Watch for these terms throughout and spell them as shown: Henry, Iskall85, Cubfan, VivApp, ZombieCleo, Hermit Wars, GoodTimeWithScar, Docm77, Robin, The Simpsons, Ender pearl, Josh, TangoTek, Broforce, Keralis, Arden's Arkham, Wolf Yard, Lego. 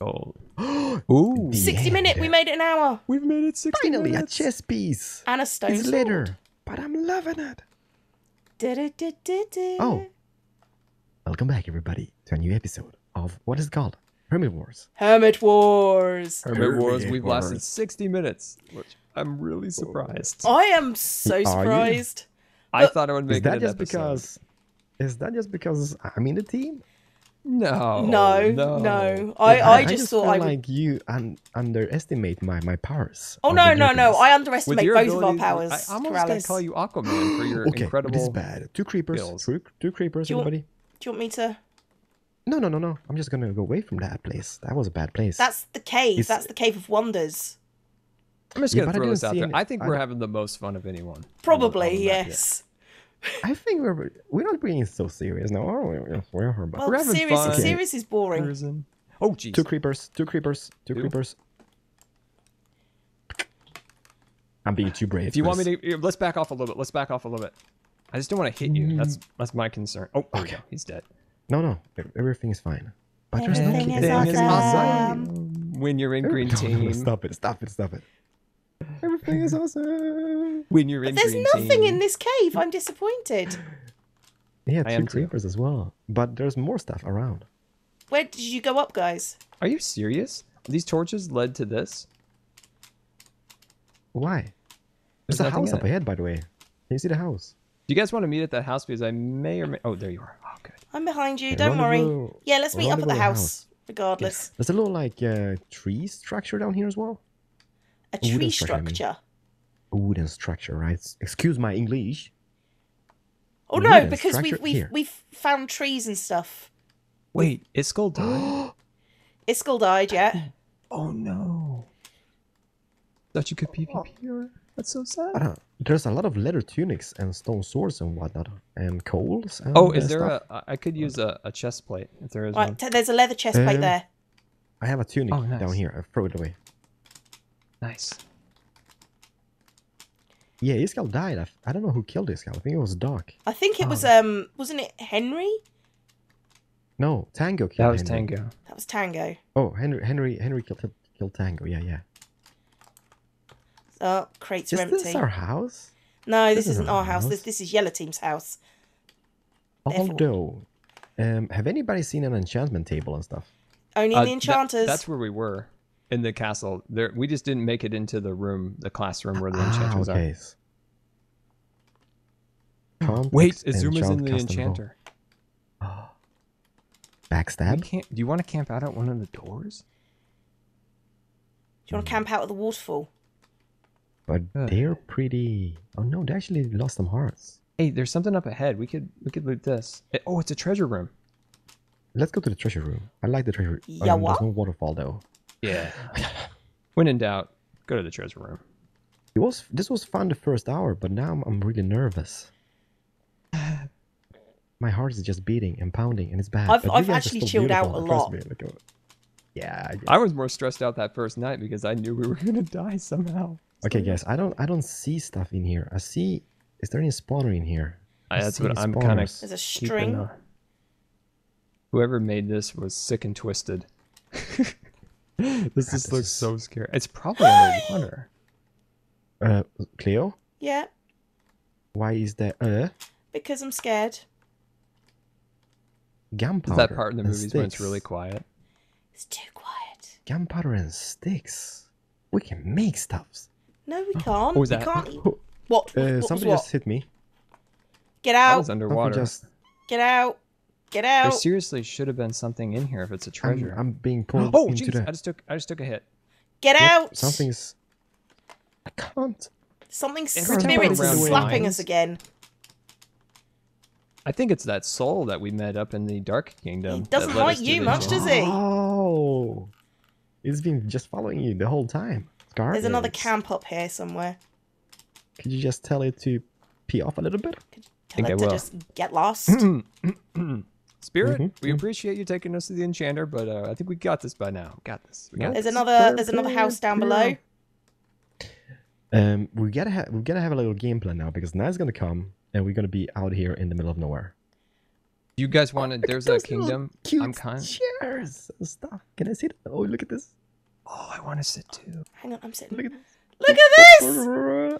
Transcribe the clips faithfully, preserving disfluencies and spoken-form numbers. Oh. Ooh. sixty minute, yeah. We made it an hour. We've made it sixty Finally, minutes. A chess piece. And a stone It's litter, but I'm loving it. Da -da -da -da -da. Oh. Welcome back, everybody, to a new episode of what is called Hermit Wars. Hermit Wars. Hermit, Hermit Wars. We've Wars. lasted sixty minutes, which I'm really surprised. I am so surprised. I uh, thought I would make is that it an just episode. Because, is that just because I'm in the team? No, no, no, no. I, I, I just, just thought I would... like you un underestimate my my powers. Oh no, no, no! I underestimate both abilities, of our powers. I, I almost gonna call you Aquaman for your okay, incredible. Okay, this is bad. Two creepers. Two, two creepers. Do you, everybody. Want, do you want me to? No, no, no, no! I'm just gonna go away from that place. That was a bad place. That's the cave. It's... That's the cave of wonders. I'm just gonna yeah, throw this out there. Any... I think I... we're having the most fun of anyone. Probably, on, on yes. I think we're we're not being so serious now, are we? We're, we're, well, we're serious, fun. serious is boring. Prison. Oh, jeez. Two creepers, two creepers, two, two creepers. I'm being too brave. If you want me to, let's back off a little bit. Let's back off a little bit. I just don't want to hit you. Mm. That's that's my concern. Oh, okay, oh, he's dead. No, no, everything is fine. But everything there's no is awesome. When you're in green team, no, stop it, stop it, stop it. Everything is awesome. When you're in There's green nothing team. in this cave. I'm disappointed. Yeah, two creepers too. as well. But there's more stuff around. Where did you go up, guys? Are you serious? These torches led to this? Why? There's, There's a house up ahead, by the way. Can you see the house? Do you guys want to meet at that house? Because I may or may... Oh, there you are. Oh, good. I'm behind you. Don't worry. Go, yeah, let's meet up at the house, house. regardless. Yeah. There's a little, like, uh, tree structure down here as well. A tree wooden structure. structure. I mean. A wooden structure, right? Excuse my English. Oh no, because we've we've here. we've found trees and stuff. Wait, Iskall died. Iskall died, yeah. Oh no. Thought you could PvP. That's so sad. I don't, there's a lot of leather tunics and stone swords and whatnot and coals. And oh, is there stuff. a? I could use a, a chest plate if there is right, one. There's a leather chest um, plate there. I have a tunic oh, nice. down here. I throw it away. Nice. Yeah, Iskall died. I, I don't know who killed Iskall. I think it was Doc. I think it oh. was, um, wasn't it Henry? No, Tango killed That was Henry. Tango. That was Tango. Oh, Henry Henry, Henry killed, killed Tango. Yeah, yeah. Oh, crates are empty. Is this our house? No, this, this isn't our house. house. This, this is Yellow Team's house. Although, um, have anybody seen an enchantment table and stuff? Only uh, the enchanters. That, that's where we were. In the castle, there we just didn't make it into the room, the classroom where the ah, enchanters okay. are. Complex Wait, Azuma's in the enchanter. Oh. Backstab. Can't, do you want to camp out at one of the doors? Do you want to camp out at the waterfall? But uh. they're pretty. Oh no, they actually lost some hearts. Hey, there's something up ahead. We could we could loot this. It, oh, it's a treasure room. Let's go to the treasure room. I like the treasure room. Yeah, um, there's no waterfall though. Yeah. When in doubt, go to the treasure room. It was this was fun the first hour, but now I'm, I'm really nervous. My heart is just beating and pounding, and it's bad. I've, I've actually chilled out a lot. Me, like, oh, yeah, yeah. I was more stressed out that first night because I knew we were gonna die somehow. Okay, guys, I don't I don't see stuff in here. I see. Is there any spawner in here? I that's what I'm kind of. There's a string. Keeping, uh, whoever made this was sick and twisted. This God, just this looks is... so scary. It's probably underwater. Uh, Cleo? Yeah? Why is that uh? Because I'm scared. Gunpowder Is that part in the movies sticks. when it's really quiet? It's too quiet. Gunpowder and sticks. We can make stuffs. No, we can't. Oh, we that? can't. What? what, uh, what somebody what? just hit me. Get out. I was underwater. Just... Get out. Get out! There seriously should have been something in here if it's a treasure. I'm, I'm being pulled oh, into geez. the... Oh, jeez! I just took I just took a hit. Get yep. out! Something's... I can't. Something's spirits is slapping us again. I think it's that soul that we met up in the Dark Kingdom. He doesn't like you much, does he? Oh! He's been just following you the whole time. Scar There's another camp up here somewhere. Could you just tell it to pee off a little bit? Could you tell it I to will. just get lost? Spirit, mm-hmm. we appreciate you taking us to the enchanter, but uh, I think we got this by now. Got this. We got there's this. another. There's another house down below. Um, we gotta have we gotta have a little game plan now because night's gonna come and we're gonna be out here in the middle of nowhere. You guys want to? Oh, there's a kingdom. Cute I'm kind. Chairs. Stop. Can I sit? Oh, look at this. Oh, I want to sit too. Hang on, I'm sitting. Look at this. Look at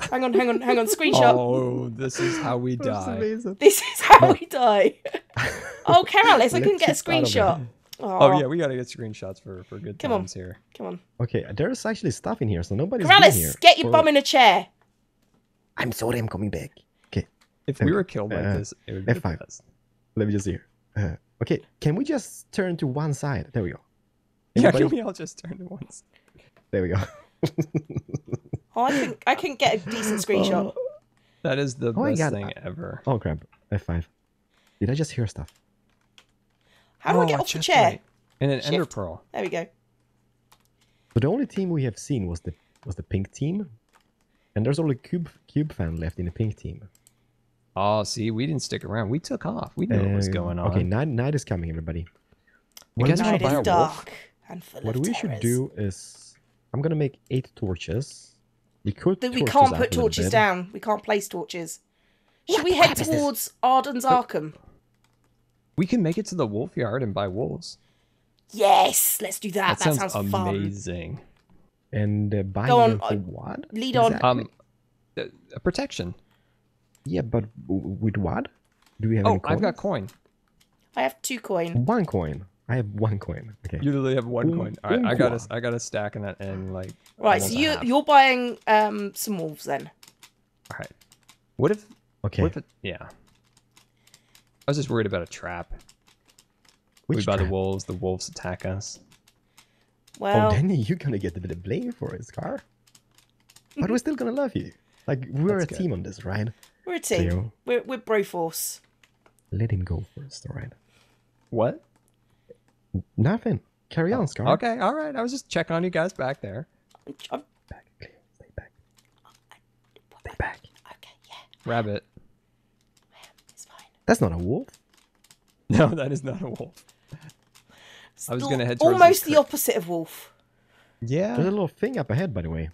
this! hang on, hang on, hang on. Screenshot. Oh, this is how we die. This is how we die. Oh, Keralis, I couldn't get a screenshot. Oh. Oh yeah, we gotta get screenshots for for good Come times on. Here. Come on. Okay, there's actually stuff in here, so nobody's Keralis, here get your for... bum in a chair. I'm sorry, I'm coming back. Okay. If we were killed like uh, this, it would be F five. Best. Let me just hear. Uh, okay, can we just turn to one side? There we go. Anybody? Yeah, can we all just turn to one side? There we go. Oh, I can I can get a decent screenshot. Oh, that is the oh, best thing I... ever. Oh crap! F five. Did I just hear stuff? How do oh, I get off the chair? Right. And an Shift. Ender pearl. There we go. So the only team we have seen was the was the pink team, and there's only Cube Cubfan left in the pink team. Oh, see, we didn't stick around. We took off. We knew uh, what was going on. Okay, night night is coming, everybody. What night is buy a dark wolf? And full what of we terrors. Should do is. I'm gonna make eight torches. We could. We can't put torches down. We can't place torches. Should we head towards Arden's Arkham? We can make it to the Wolf Yard and buy wolves. Yes, let's do that. That sounds amazing. And uh, buy what? Lead on. Um, uh, protection. Yeah, but with what? Do we have? Oh, I've got coin. I have two coin. One coin. I have one coin. Okay. You literally have one um, coin. All right, um, I got a, I got a stack in that and like. Right, so you you're buying um some wolves then. All right. What if? Okay. What if it, yeah. I was just worried about a trap. Which we buy trap? The wolves. The wolves attack us. Well. Oh, then you're gonna get a bit of blame for it, Scar. But we're still gonna love you. Like we're That's a good. Team on this, right? We're a team. So, we're we're Broforce. Let him go first, all right? What? Nothing. Carry on, Scar. Okay, all right. I was just checking on you guys back there. I'm... Back. Stay back. Stay back. Okay, yeah. Rabbit. It's fine. That's not a wolf. No, that is not a wolf. It's I was going to head towards almost the opposite of wolf. Yeah. There's a little thing up ahead, by the way.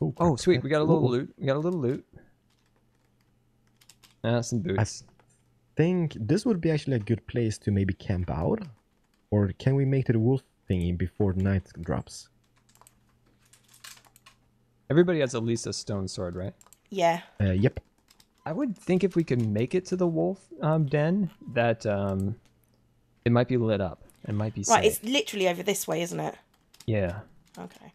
Ooh, oh, sweet. We got a little Ooh. Loot. We got a little loot. Ah, some boots. I think this would be actually a good place to maybe camp out. Or can we make to the wolf thingy before night drops? Everybody has at least a stone sword, right? Yeah. Uh, yep. I would think if we could make it to the wolf um, den, that um, it might be lit up. It might be right, safe. It's literally over this way, isn't it? Yeah. Okay.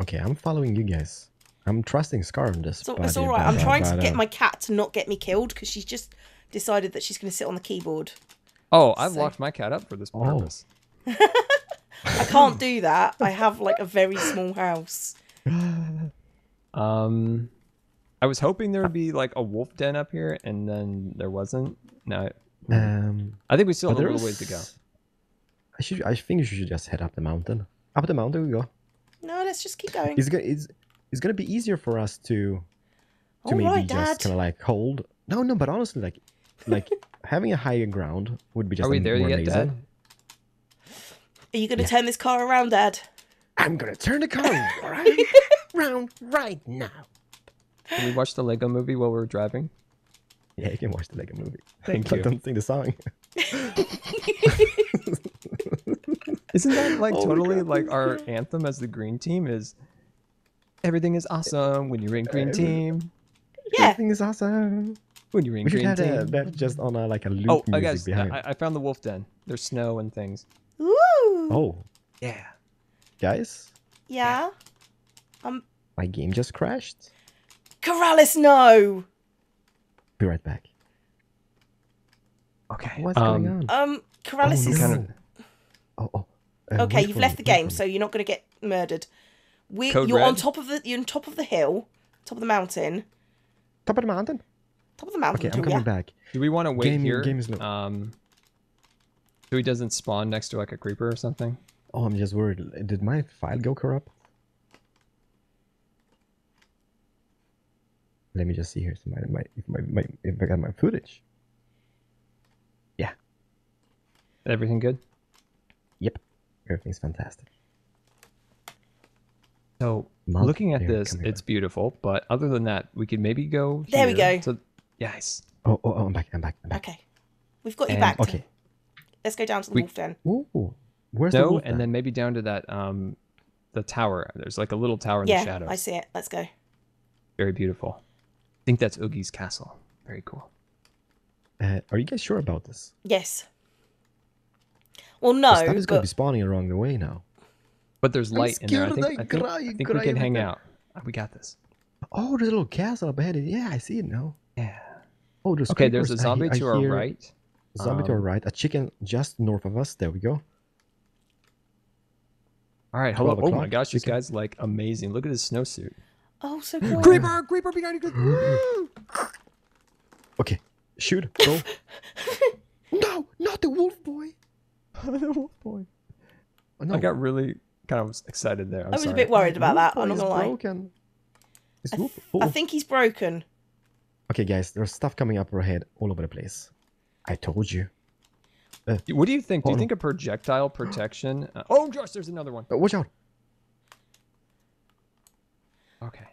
Okay, I'm following you guys. I'm trusting Scar on this. So, it's all right. I'm trying to get my cat to not get me killed because she's just decided that she's going to sit on the keyboard. Oh, I've so. Locked my cat up for this purpose. Oh. I can't do that. I have like a very small house. Um, I was hoping there would be like a wolf den up here, and then there wasn't. No. Um, I think we still have a little ways to go. I should. I think you should just head up the mountain. Up the mountain we go. No, let's just keep going. It's gonna. It's, it's gonna be easier for us to. To All maybe right, just kind of like hold. No, no, but honestly, like, like. Having a higher ground would be just Are we there more yet, lazy. Dad? Are you going to yeah. turn this car around, Dad? I'm going to turn the car right around right now. Can we watch the Lego movie while we're driving? Yeah, you can watch the Lego movie. Thank but you. Don't sing the song. Isn't that like oh totally like our anthem as the green team is everything is awesome when you're in green uh, team. Yeah. Everything is awesome. When you're in we green team. A, that's just on a, like a loop oh, music I guess, behind. I, I found the wolf den. There's snow and things. Ooh. Oh. Yeah. Guys? Yeah. yeah. Um. My game just crashed. Keralis, no. Be right back. Okay. What's um, going on? Um, Keralis oh, is... No. Oh, oh. Uh, okay, you've left the game, so you're not going to get murdered. We, Code you're red. on top of the. You're on top of the hill, top of the mountain. Top of the mountain. Top of the mountain. Okay, I'm coming yeah. back. Do we want to wait game, here? Game is no... Um, so he doesn't spawn next to like a creeper or something. Oh, I'm just worried. Did my file go corrupt? Let me just see here. So my, my, my, my, if I got my footage. Yeah. Everything good? Yep. Everything's fantastic. So Mom, looking at this, it's back. Beautiful. But other than that, we could maybe go. There here. we go. So, Yes. Oh, oh, oh, I'm back, I'm back, I'm back. Okay. We've got you and, back. Okay. Let's go down to the we, wolf den. Ooh, where's no, the wolf den? And then maybe down to that um, the tower. There's like a little tower in yeah, the shadows. Yeah, I see it. Let's go. Very beautiful. I think that's Oogie's castle. Very cool. Uh, are you guys sure about this? Yes. Well, no. Stuff is but... going to be spawning along the way now. But there's light in there. I think, I think, cry, I think we can hang out. We got this. Oh, there's a little castle up ahead. Yeah, I see it now. Yeah. Oh, there's okay. Creepers. There's a zombie I, to I our right. A zombie um, to our right. A chicken just north of us. There we go. All right. Hello. Oh my gosh, you guys like amazing. Look at this snowsuit. Oh, so cool. Creeper, creeper behind you. Okay. Shoot. Go. No, not the wolf boy. The wolf boy. Oh, no. I got really kind of excited there. I'm I was sorry. a bit worried about that. I'm not gonna lie. Broken. I, th I think he's broken. Okay, guys, there's stuff coming up our head all over the place. I told you. Uh, what do you think? Do you on. think a projectile protection? Uh, oh, Josh, there's another one. Uh, watch out. Okay.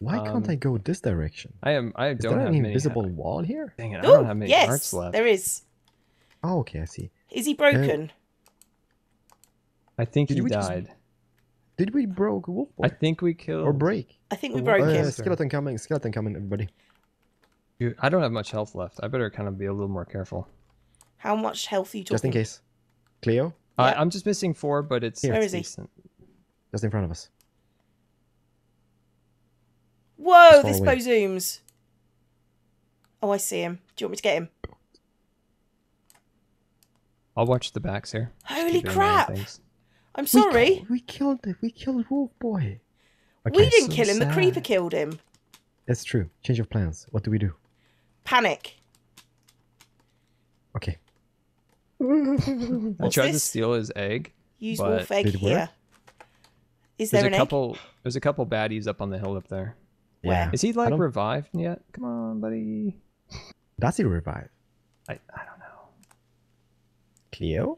Why um, can't I go this direction? I am. I is don't there have an invisible many, wall here. Dang it! I Ooh, don't have many yes, hearts left. There is. Oh, okay, I see. Is he broken? Uh, I think did he died. Just, did we broke Wolf Boy? I think we killed. Or break. I think we broke uh, him. Skeleton coming, skeleton coming, everybody. Dude, I don't have much health left. I better kind of be a little more careful. How much health are you talking? Just in case. Cleo? Yeah. Uh, I'm just missing four, but it's Where it's is decent. He? Just in front of us. Whoa, this bow zooms. Oh, I see him. Do you want me to get him? I'll watch the backs here. Holy crap! I'm sorry. We, we killed it. We killed Wolf Boy. Okay, we didn't so kill him. Sad. The creeper killed him. That's true. Change of plans. What do we do? Panic. Okay. I tried this? to steal his egg. Use wolf egg here. Is there an a couple? Egg? There's a couple baddies up on the hill up there. Yeah. Is he like revived yet? Come on, buddy. Does he revive? I I don't know. Cleo.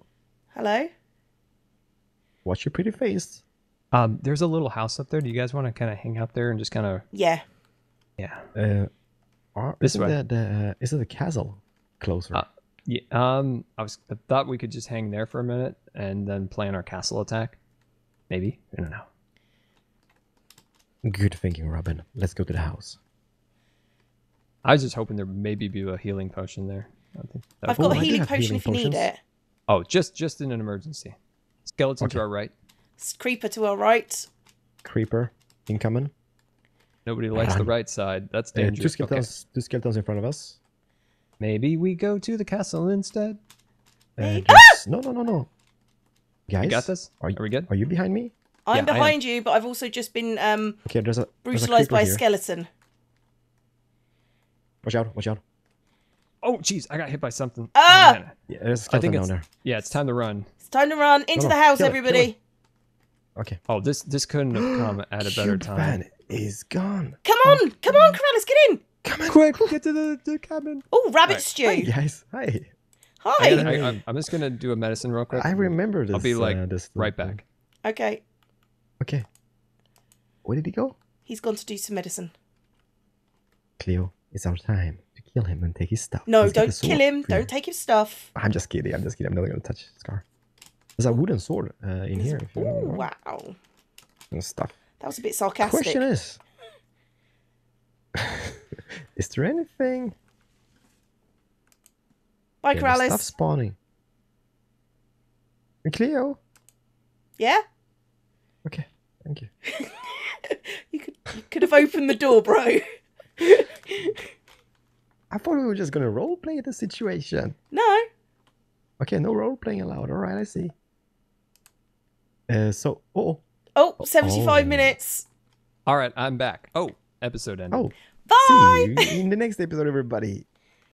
Hello. What's your pretty face? Um, there's a little house up there. Do you guys want to kind of hang out there and just kind of? Yeah. Yeah. Uh, are, this isn't that uh, is it the castle closer? Uh, yeah. Um, I was I thought we could just hang there for a minute and then plan our castle attack. Maybe I don't know. Good thinking, Robin. Let's go to the house. I was just hoping there maybe be a healing potion there. I think I've got oh, a healing potion healing if potions. you need it. Oh, just just in an emergency. Skeleton okay. to our right. Creeper to our right. Creeper incoming. Nobody likes um, the right side. That's dangerous. Uh, two, skeletons, okay. two skeletons in front of us. Maybe we go to the castle instead. Uh, ah! No, no, no, no. Guys, you got this? Are, you, are we good? Are you behind me? I'm yeah, behind you, but I've also just been um, okay, there's a, there's brutalized a by here. a skeleton. Watch out, watch out. Oh, jeez, I got hit by something. Ah! Oh, yeah, there's a I think it's, there. Yeah, it's time to run. It's time to run. Into no, no, the house, everybody. It, Okay. Oh, this this couldn't have come at a better time. Cubfan is gone. Come on, oh, come on, Keralis, get in. Come in, quick, get to the, the cabin. Oh, rabbit right. stew. Hi guys, hi. Hi. I, I, I, I'm just gonna do a medicine real quick. I remember this. I'll be like uh, this right back. Okay. Okay. Where did he go? He's gone to do some medicine. Cleo, it's our time to kill him and take his stuff. No, Let's don't kill him. Free. Don't take his stuff. I'm just kidding. I'm just kidding. I'm not gonna touch Scar. There's a wooden sword uh, in There's, here. If you ooh, know wow. And stuff. That was a bit sarcastic. Question is, is there anything? Bye, Keralis. Stuff spawning. And Cleo. Yeah. Okay. Thank you. you could you could have opened the door, bro. I thought we were just gonna role play the situation. No. Okay, no role playing allowed. All right, I see. Uh, so, uh oh, oh, seventy-five oh. minutes. All right, I'm back. Oh, episode ended. Oh, bye. See you in the next episode, everybody.